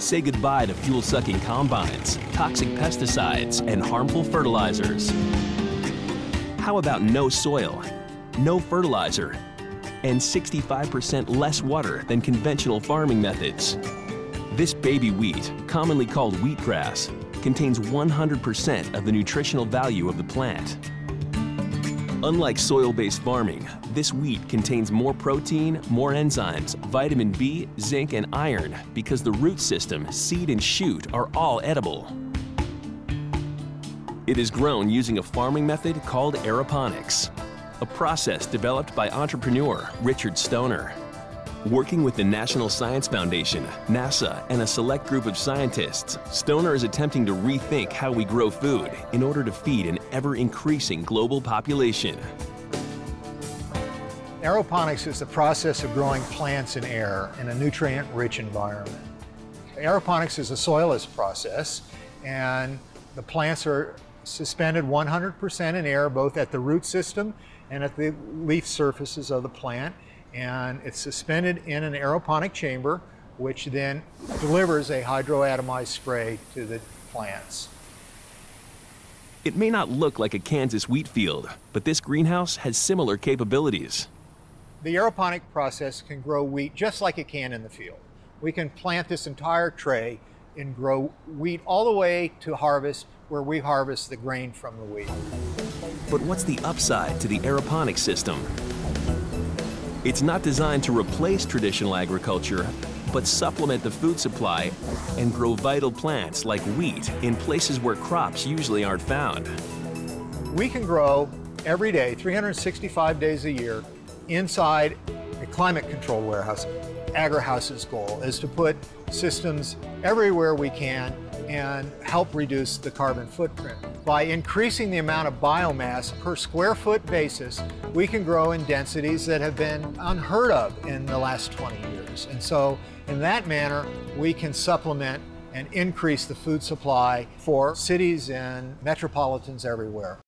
Say goodbye to fuel-sucking combines, toxic pesticides, and harmful fertilizers. How about no soil, no fertilizer, and 65% less water than conventional farming methods? This baby wheat, commonly called wheatgrass, contains 100% of the nutritional value of the plant. Unlike soil-based farming, this wheat contains more protein, more enzymes, vitamin B, zinc, and iron because the root system, seed, and shoot are all edible. It is grown using a farming method called aeroponics, a process developed by entrepreneur Richard Stoner. Working with the National Science Foundation, NASA, and a select group of scientists, Stoner is attempting to rethink how we grow food in order to feed an ever-increasing global population. Aeroponics is the process of growing plants in air in a nutrient-rich environment. Aeroponics is a soilless process, and the plants are suspended 100% in air, both at the root system and at the leaf surfaces of the plant. And it's suspended in an aeroponic chamber, which then delivers a hydroatomized spray to the plants. It may not look like a Kansas wheat field, but this greenhouse has similar capabilities. The aeroponic process can grow wheat just like it can in the field. We can plant this entire tray and grow wheat all the way to harvest, where we harvest the grain from the wheat. But what's the upside to the aeroponic system? It's not designed to replace traditional agriculture, but supplement the food supply and grow vital plants like wheat in places where crops usually aren't found. We can grow every day, 365 days a year, inside a climate-controlled warehouse. Agrihouse's goal is to put systems everywhere we can and help reduce the carbon footprint. By increasing the amount of biomass per square foot basis, we can grow in densities that have been unheard of in the last 20 years. And so in that manner, we can supplement and increase the food supply for cities and metropolitans everywhere.